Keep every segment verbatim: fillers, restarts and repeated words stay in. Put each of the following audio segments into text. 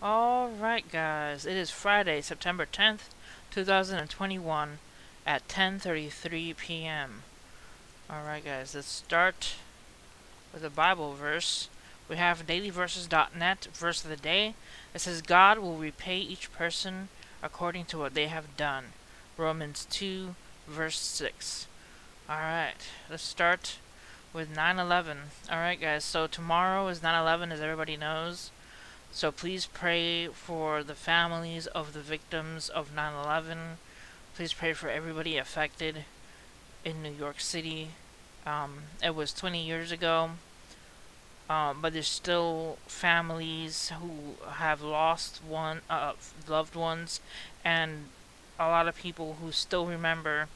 Alright guys, it is Friday, September tenth, two thousand twenty-one at ten thirty-three p m Alright guys, let's start with a Bible verse. We have daily verses dot net, verse of the day. It says, God will repay each person according to what they have done. Romans two, verse six. Alright, let's start with nine eleven. Alright guys, so tomorrow is nine eleven, as everybody knows. So please pray for the families of the victims of nine eleven. Please pray for everybody affected in New York City. Um, it was twenty years ago, um, but there's still families who have lost one uh, loved ones, and a lot of people who still remember,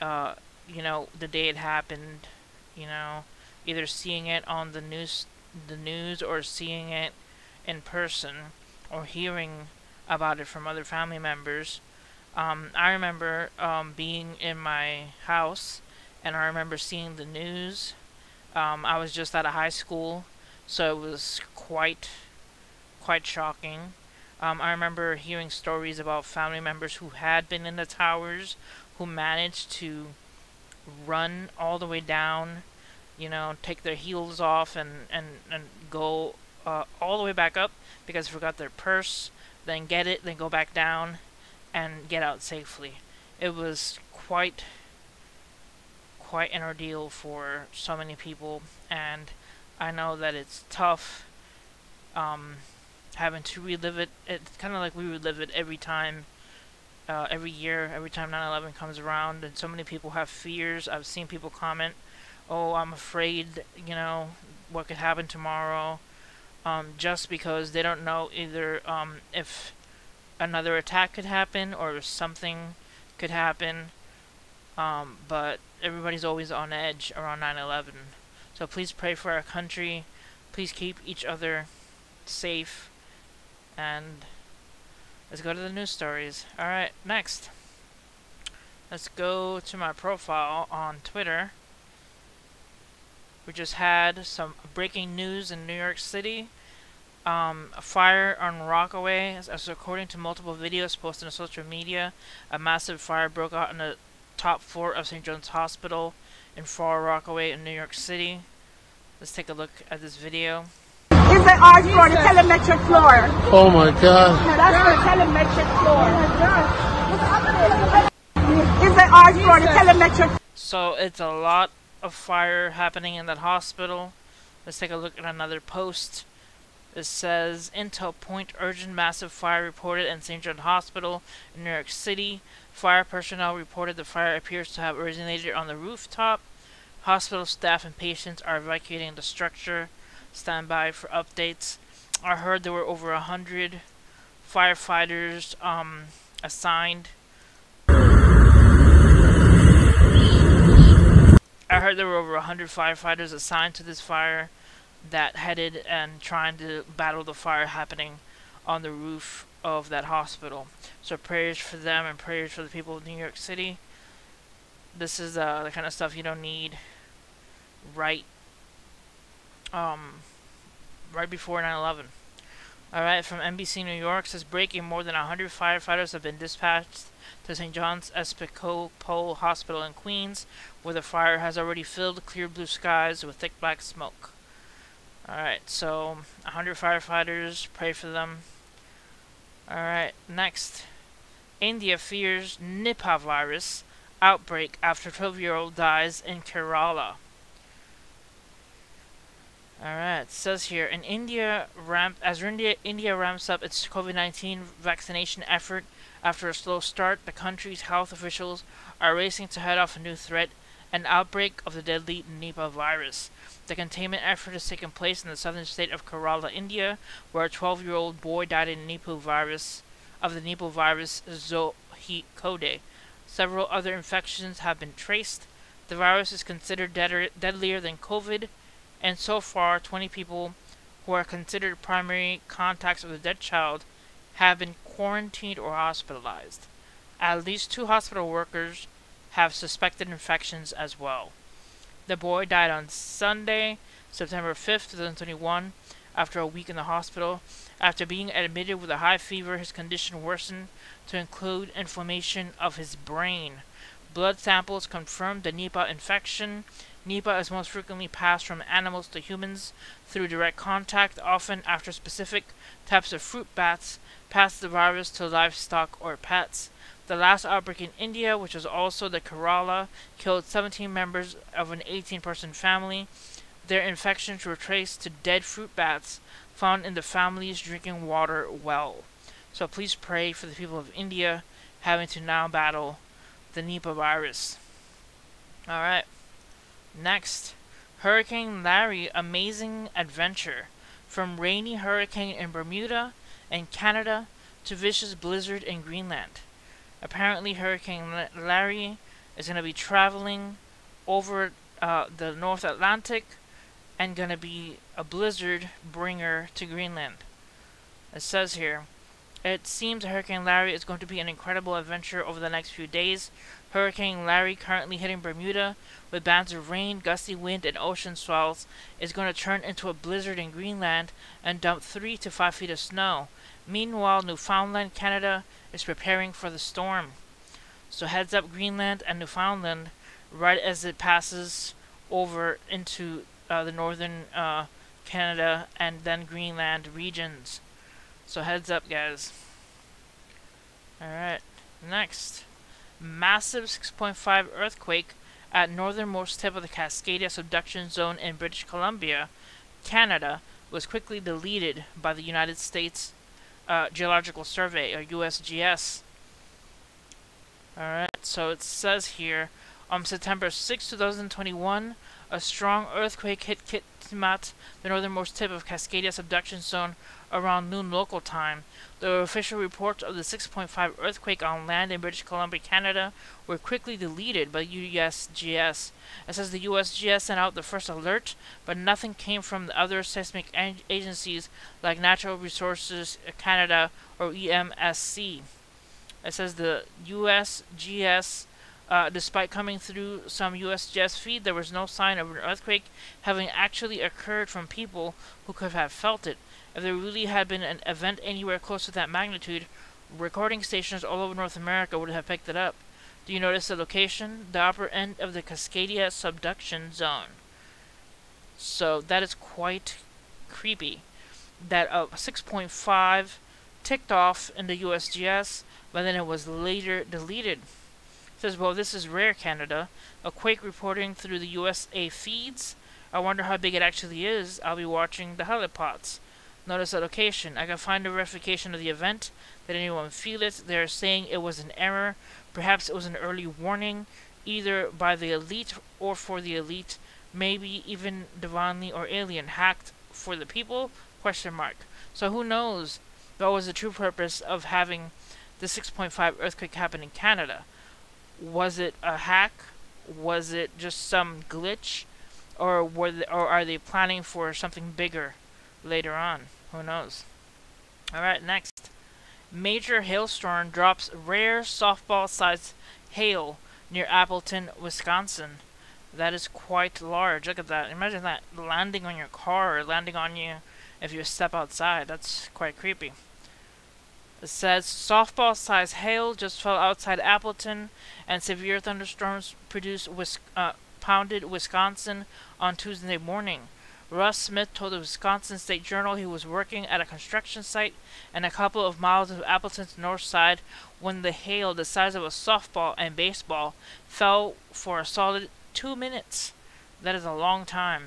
uh, you know, the day it happened. You know, either seeing it on the news, the news, or seeing it in person, or hearing about it from other family members. Um, I remember um, being in my house, and I remember seeing the news. Um, I was just out of high school, so it was quite, quite shocking. Um, I remember hearing stories about family members who had been in the towers, who managed to run all the way down, you know, take their heels off and, and, and go Uh, all the way back up because they forgot their purse, then get it, then go back down and get out safely. It was quite quite an ordeal for so many people, and I know that it's tough um, having to relive it. It's kind of like we relive it every time, uh, every year, every time nine eleven comes around, and so many people have fears. I've seen people comment, oh, I'm afraid, you know, what could happen tomorrow. Um, just because they don't know either um, if another attack could happen or if something could happen. Um, but everybody's always on edge around nine eleven. So please pray for our country. Please keep each other safe. And let's go to the news stories. Alright, next. Let's go to my profile on Twitter. We just had some breaking news in New York City. Um, a fire on Rockaway. As according to multiple videos posted on social media, a massive fire broke out on the top floor of Saint John's Hospital in Far Rockaway in New York City. Let's take a look at this video. It's the art floor, the telemetric floor. Oh my God. No, that's the telemetric floor. Oh my God. It's the art floor, the telemetric. So it's a lot of fire happening in that hospital. Let's take a look at another post. It says, Intel Point, urgent massive fire reported in Saint John Hospital in New York City. Fire personnel reported the fire appears to have originated on the rooftop. Hospital staff and patients are evacuating the structure. Stand by for updates. I heard there were over a hundred firefighters um, assigned. I heard there were over one hundred firefighters assigned to this fire that headed and trying to battle the fire happening on the roof of that hospital. So prayers for them and prayers for the people of New York City. This is uh, the kind of stuff you don't need right um, right before nine eleven. Alright, from N B C New York, says breaking, more than one hundred firefighters have been dispatched to Saint John's Episcopal Hospital in Queens, where the fire has already filled clear blue skies with thick black smoke. Alright, so one hundred firefighters, pray for them. Alright, next. India fears Nipah virus outbreak after twelve-year-old dies in Kerala. Alright, it says here, in India ramp as India, India ramps up its COVID nineteen vaccination effort after a slow start, the country's health officials are racing to head off a new threat, an outbreak of the deadly Nipah virus. The containment effort has taken place in the southern state of Kerala, India, where a twelve-year-old boy died in Nipah virus of the Nipah virus Kozhikode. Several other infections have been traced. The virus is considered deader, deadlier than COVID. And so far, twenty people who are considered primary contacts of the dead child have been quarantined or hospitalized. At least two hospital workers have suspected infections as well. The boy died on Sunday, September fifth, twenty twenty-one, after a week in the hospital. After being admitted with a high fever, his condition worsened to include inflammation of his brain. Blood samples confirmed the Nipah infection. Nipah is most frequently passed from animals to humans through direct contact, often after specific types of fruit bats pass the virus to livestock or pets. The last outbreak in India, which was also the Kerala, killed seventeen members of an eighteen-person family. Their infections were traced to dead fruit bats found in the family's drinking water well. So please pray for the people of India having to now battle the Nipah virus. Alright. Next, Hurricane Larry, amazing adventure. From rainy hurricane in Bermuda and Canada to vicious blizzard in Greenland. Apparently Hurricane Larry is going to be traveling over uh, the North Atlantic and going to be a blizzard bringer to Greenland. It says here, it seems Hurricane Larry is going to be an incredible adventure over the next few days. Hurricane Larry, currently hitting Bermuda with bands of rain, gusty wind, and ocean swells, is going to turn into a blizzard in Greenland and dump three to five feet of snow. Meanwhile, Newfoundland, Canada is preparing for the storm. So heads up, Greenland and Newfoundland, right as it passes over into uh, the northern uh, Canada and then Greenland regions. So heads up, guys. Alright, next. Massive six point five earthquake at northernmost tip of the Cascadia subduction zone in British Columbia, Canada, was quickly deleted by the United States uh, Geological Survey, or U S G S. Alright, so it says here, on September sixth, two thousand twenty-one, a strong earthquake hit Kitimat, the northernmost tip of Cascadia subduction zone, around noon local time. The official reports of the six point five earthquake on land in British Columbia, Canada, were quickly deleted by U S G S. It says the U S G S sent out the first alert, but nothing came from the other seismic agencies like Natural Resources Canada or E M S C. It says the U S G S, Uh, despite coming through some U S G S feed, there was no sign of an earthquake having actually occurred from people who could have felt it. If there really had been an event anywhere close to that magnitude, recording stations all over North America would have picked it up. Do you notice the location? The upper end of the Cascadia subduction zone. So that is quite creepy. That uh, six point five ticked off in the U S G S, but then it was later deleted. Says, well, this is rare, Canada. A quake reporting through the U S A feeds. I wonder how big it actually is. I'll be watching the helipods. Notice the location. I can find a verification of the event. Did anyone feel it? They're saying it was an error. Perhaps it was an early warning, either by the elite or for the elite. Maybe even divinely or alien hacked for the people? Question mark. So who knows what was the true purpose of having the six point five earthquake happen in Canada? Was it a hack? Was it just some glitch? Or were they, or are they planning for something bigger later on? Who knows? Alright, next. Major hailstorm drops rare softball-sized hail near Appleton, Wisconsin. That is quite large. Look at that. Imagine that landing on your car or landing on you if you step outside. That's quite creepy. It says, softball-sized hail just fell outside Appleton, and severe thunderstorms produced Wis uh, pounded Wisconsin on Tuesday morning. Russ Smith told the Wisconsin State Journal he was working at a construction site and a couple of miles of Appleton's north side when the hail the size of a softball and baseball fell for a solid two minutes. That is a long time.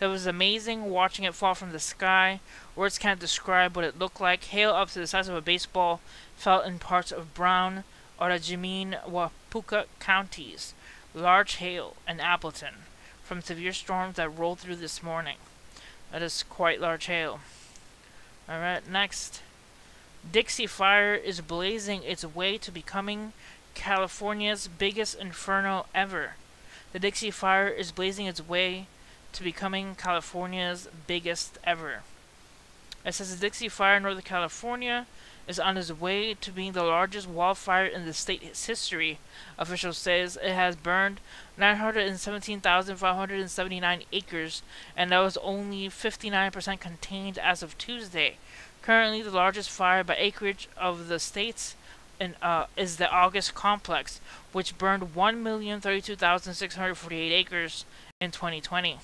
That was amazing watching it fall from the sky. Words can't describe what it looked like. Hail up to the size of a baseball fell in parts of Brown, Outagamie, Wapuka counties. Large hail in Appleton from severe storms that rolled through this morning. That is quite large hail. Alright, next. Dixie Fire is blazing its way to becoming California's biggest inferno ever. The Dixie Fire is blazing its way to becoming California's biggest ever. It says the Dixie Fire in Northern California is on its way to being the largest wildfire in the state's history. Officials say it has burned nine hundred seventeen thousand five hundred seventy-nine acres, and that was only fifty-nine percent contained as of Tuesday. Currently, the largest fire by acreage of the state's in, uh, is the August Complex, which burned one million thirty-two thousand six hundred forty-eight acres in twenty twenty.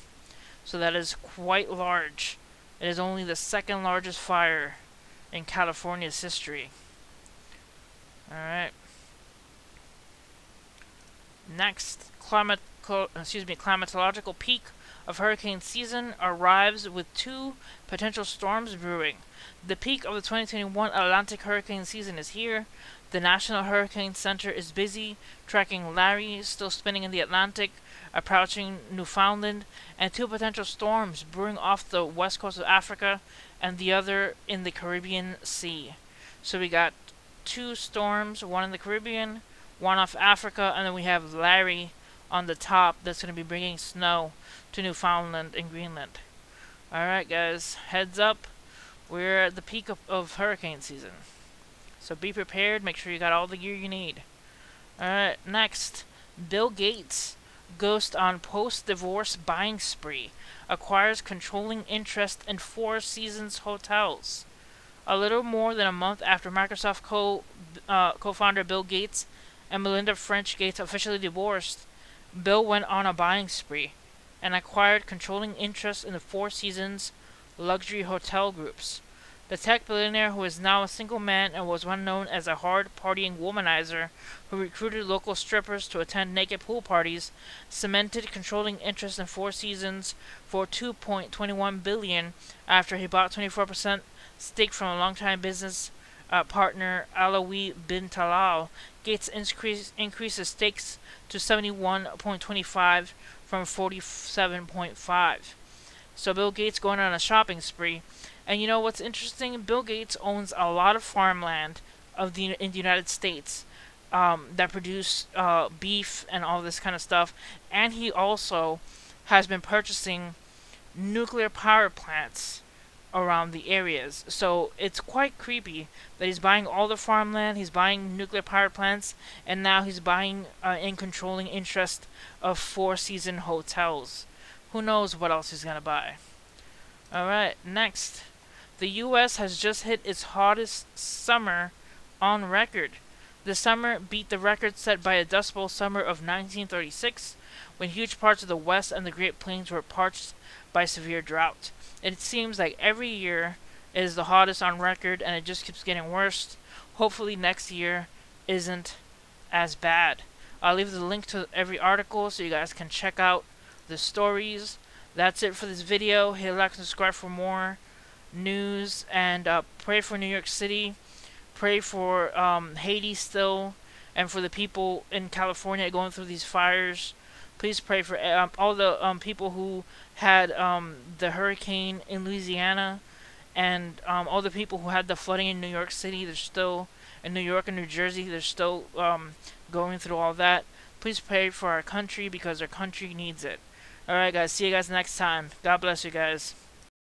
So that is quite large. It is only the second largest fire in California's history. Alright. Next, climate co- excuse me, climatological peak of hurricane season arrives with two potential storms brewing. The peak of the twenty twenty-one Atlantic hurricane season is here. The National Hurricane Center is busy tracking Larry, still spinning in the Atlantic, approaching Newfoundland, and two potential storms brewing off the west coast of Africa and the other in the Caribbean Sea. So we got two storms, one in the Caribbean, one off Africa, and then we have Larry on the top that's going to be bringing snow to Newfoundland and Greenland. Alright guys, heads up, we're at the peak of, of hurricane season. So be prepared, make sure you got all the gear you need. Alright, next, Bill Gates, ghost on post-divorce buying spree, acquires controlling interest in Four Seasons hotels. A little more than a month after Microsoft co, uh, co-founder Bill Gates and Melinda French Gates officially divorced, Bill went on a buying spree and acquired controlling interest in the Four Seasons luxury hotel groups. The tech billionaire, who is now a single man and was once known as a hard-partying womanizer who recruited local strippers to attend naked pool parties, cemented controlling interest in Four Seasons for two point two one billion dollars after he bought twenty-four percent stake from a longtime business uh, partner, Alwaleed Bin Talal. Gates increase, increased his stakes to seventy-one point two five from forty-seven point five. So Bill Gates going on a shopping spree. And you know what's interesting? Bill Gates owns a lot of farmland of the in the United States um, that produce uh, beef and all this kind of stuff. And he also has been purchasing nuclear power plants around the areas. So it's quite creepy that he's buying all the farmland, he's buying nuclear power plants, and now he's buying uh, and controlling interest of Four Seasons hotels. Who knows what else he's gonna buy? All right, next. The U S has just hit its hottest summer on record. The summer beat the record set by a Dust Bowl summer of nineteen thirty-six, when huge parts of the West and the Great Plains were parched by severe drought. It seems like every year it is the hottest on record, and it just keeps getting worse. Hopefully next year isn't as bad. I'll leave the link to every article so you guys can check out the stories. That's it for this video. Hit like and subscribe for more news, and uh, pray for New York City, pray for um, Haiti still, and for the people in California going through these fires. Please pray for um, all the um, people who had um, the hurricane in Louisiana, and um, all the people who had the flooding in New York City. They're still in New York and New Jersey. They're still um, going through all that. Please pray for our country, because our country needs it. Alright guys, see you guys next time. God bless you guys.